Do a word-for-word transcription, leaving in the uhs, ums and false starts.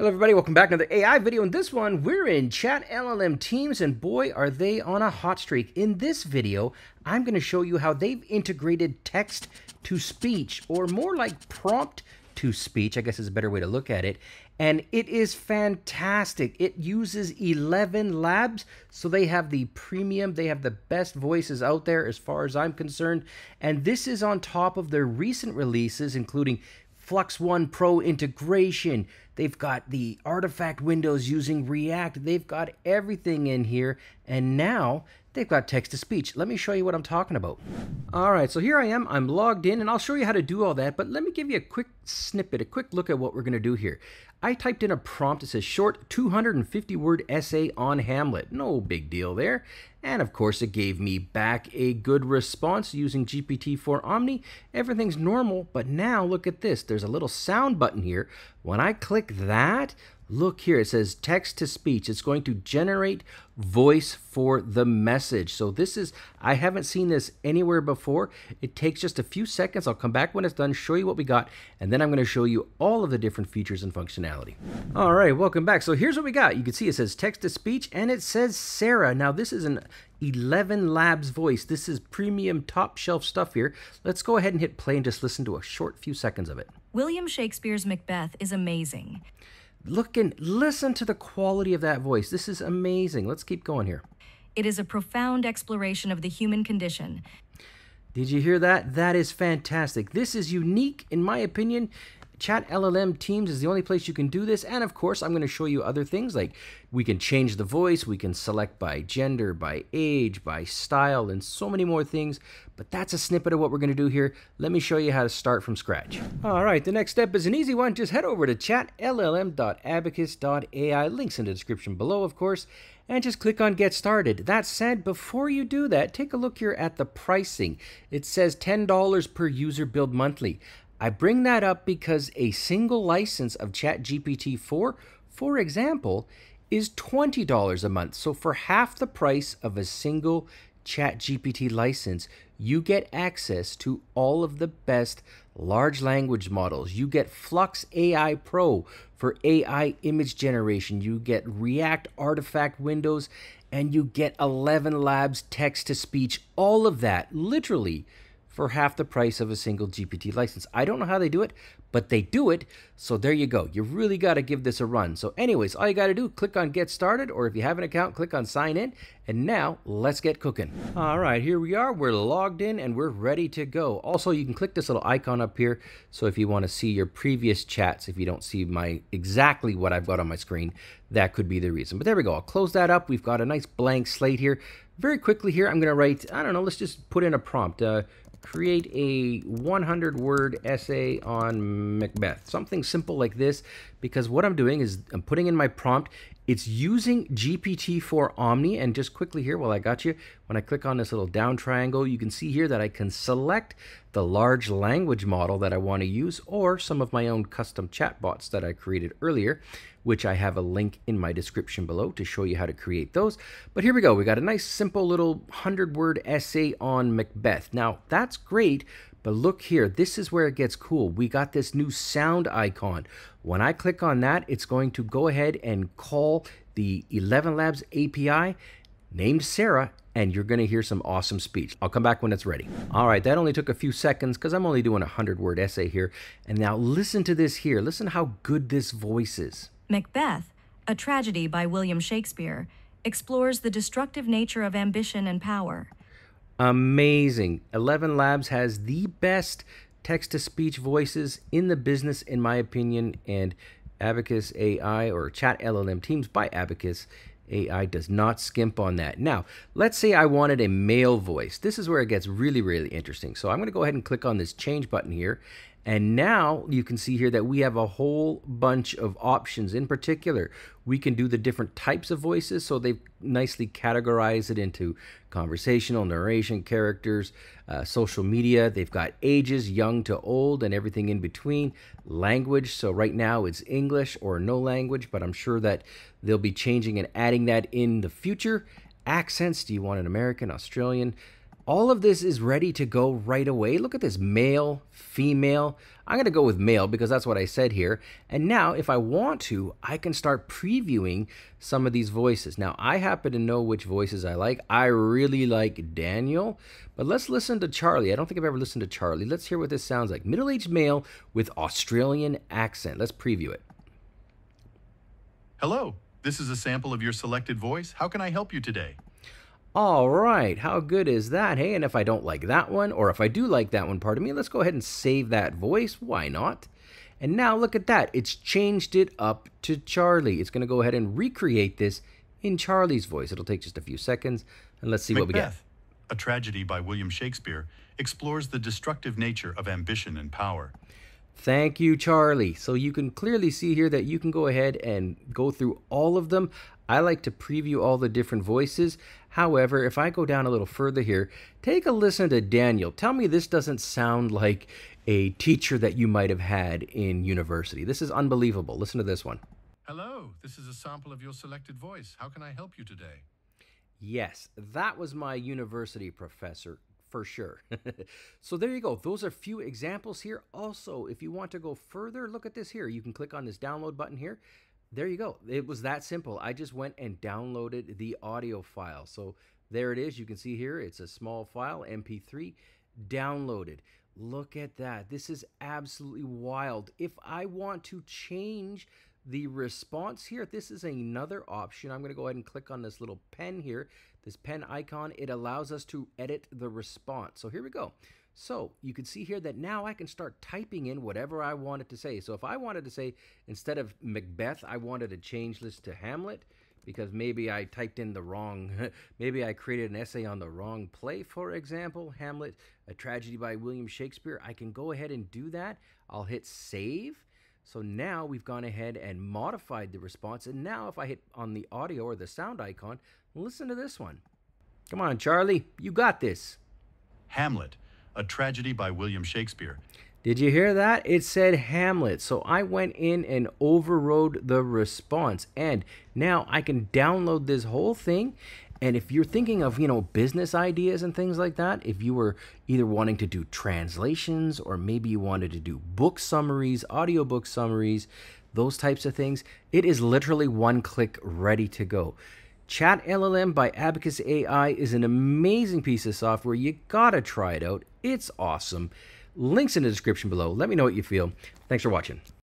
Hello everybody, welcome back to another A I video. In this one, we're in Chat L L M Teams, and boy, are they on a hot streak. In this video, I'm gonna show you how they've integrated text to speech, or more like prompt to speech, I guess is a better way to look at it. And it is fantastic. It uses ElevenLabs, so they have the premium, they have the best voices out there as far as I'm concerned. And this is on top of their recent releases, including FLUX one Pro integration. They've got the artifact windows using React. They've got everything in here. And now they've got text to speech. Let me show you what I'm talking about. All right, so here I am, I'm logged in, and I'll show you how to do all that. But let me give you a quick snippet, a quick look at what we're gonna do here. I typed in a prompt that says short two hundred fifty word essay on Hamlet. No big deal there. And of course, it gave me back a good response using G P T four Omni. Everything's normal, but now look at this. There's a little sound button here. When I click that, look here, it says text to speech. It's going to generate voice for the message. So this is, I haven't seen this anywhere before. It takes just a few seconds. I'll come back when it's done, show you what we got, and then I'm gonna show you all of the different features and functionality. All right, welcome back. So here's what we got. You can see it says text to speech and it says Sarah. Now this is an ElevenLabs voice. This is premium top shelf stuff here. Let's go ahead and hit play and just listen to a short few seconds of it. William Shakespeare's Macbeth is amazing. Look and listen to the quality of that voice. This is amazing. Let's keep going here. It is a profound exploration of the human condition. Did you hear that? That is fantastic. This is unique, in my opinion. Chat L L M Teams is the only place you can do this. And of course, I'm going to show you other things like we can change the voice, we can select by gender, by age, by style, and so many more things. But that's a snippet of what we're going to do here. Let me show you how to start from scratch. All right, the next step is an easy one. Just head over to chat L L M dot abacus dot A I. Links in the description below, of course. And just click on Get Started. That said, before you do that, take a look here at the pricing. It says ten dollars per user billed monthly. I bring that up because a single license of Chat G P T four, for example, is twenty dollars a month. So for half the price of a single Chat G P T license, you get access to all of the best large language models. You get FLUX A I Pro for A I image generation. You get React artifact windows, and you get ElevenLabs text-to-speech, all of that, literally, for half the price of a single G P T license. I don't know how they do it, but they do it. So there you go. You really got to give this a run. So anyways, all you got to do, click on Get Started, or if you have an account, click on Sign In. And now let's get cooking. All right, here we are. We're logged in and we're ready to go. Also, you can click this little icon up here. So if you want to see your previous chats, if you don't see my exactly what I've got on my screen, that could be the reason. But there we go. I'll close that up. We've got a nice blank slate here. Very quickly here, I'm going to write, I don't know, let's just put in a prompt. Uh, create a one hundred word essay on Macbeth. Something simple like this, because what I'm doing is I'm putting in my prompt. It's using G P T four Omni, and just quickly here while I got you, when I click on this little down triangle, you can see here that I can select the large language model that I want to use, or some of my own custom chatbots that I created earlier, which I have a link in my description below to show you how to create those. But here we go. We got a nice simple little one hundred word essay on Macbeth. Now that's great, but look here, this is where it gets cool. We got this new sound icon. When I click on that, it's going to go ahead and call the ElevenLabs A P I named Sarah, and you're gonna hear some awesome speech. I'll come back when it's ready. All right, that only took a few seconds because I'm only doing a one hundred word essay here. And now listen to this here. Listen how good this voice is. Macbeth, a tragedy by William Shakespeare, explores the destructive nature of ambition and power. Amazing. ElevenLabs has the best text-to-speech voices in the business, in my opinion, and Abacus A I, or Chat L L M Teams by Abacus A I, does not skimp on that. Now, let's say I wanted a male voice. This is where it gets really, really interesting. So I'm going to go ahead and click on this change button here. And now you can see here that we have a whole bunch of options. In particular, we can do the different types of voices. So they've nicely categorized it into conversational, narration, characters, uh, social media. They've got ages, young to old, and everything in between. Language. So right now it's English or no language, but I'm sure that they'll be changing and adding that in the future. Accents. Do you want an American, Australian, All of this is ready to go right away. Look at this, male, female. I'm gonna go with male because that's what I said here. And now if I want to, I can start previewing some of these voices. Now I happen to know which voices I like. I really like Daniel, but let's listen to Charlie. I don't think I've ever listened to Charlie. Let's hear what this sounds like. Middle-aged male with Australian accent. Let's preview it. Hello, this is a sample of your selected voice. How can I help you today? All right, how good is that? Hey, and if I don't like that one, or if I do like that one, pardon me, let's go ahead and save that voice. Why not? And now look at that. It's changed it up to Charlie. It's going to go ahead and recreate this in Charlie's voice. It'll take just a few seconds, and let's see Macbeth, what we get. A Tragedy by William Shakespeare explores the destructive nature of ambition and power. Thank you, Charlie. So you can clearly see here that you can go ahead and go through all of them. I like to preview all the different voices. However, if I go down a little further here, take a listen to Daniel. Tell me this doesn't sound like a teacher that you might have had in university. This is unbelievable. Listen to this one. Hello, this is a sample of your selected voice. How can I help you today? Yes, that was my university professor for sure. So there you go. Those are few examples here. Also, if you want to go further, look at this here. You can click on this download button here. There you go. It was that simple. I just went and downloaded the audio file. So there it is. You can see here, it's a small file, M P three, downloaded. Look at that. This is absolutely wild. If I want to change the response here, this is another option. I'm going to go ahead and click on this little pen here, this pen icon. It allows us to edit the response. So here we go. So you can see here that now I can start typing in whatever I wanted to say. So if I wanted to say, instead of Macbeth, I wanted to change this to Hamlet because maybe I typed in the wrong, maybe I created an essay on the wrong play, for example, Hamlet, A Tragedy by William Shakespeare. I can go ahead and do that. I'll hit save. So now we've gone ahead and modified the response. And now if I hit on the audio or the sound icon, listen to this one. Come on, Charlie, you got this. Hamlet, A Tragedy by William Shakespeare. Did you hear that? It said Hamlet. So I went in and overrode the response. And now I can download this whole thing. And if you're thinking of, you know, business ideas and things like that, if you were either wanting to do translations or maybe you wanted to do book summaries, audiobook summaries, those types of things, it is literally one click ready to go. Chat L L M by Abacus A I is an amazing piece of software. You gotta try it out. It's awesome. Links in the description below. Let me know what you feel. Thanks for watching.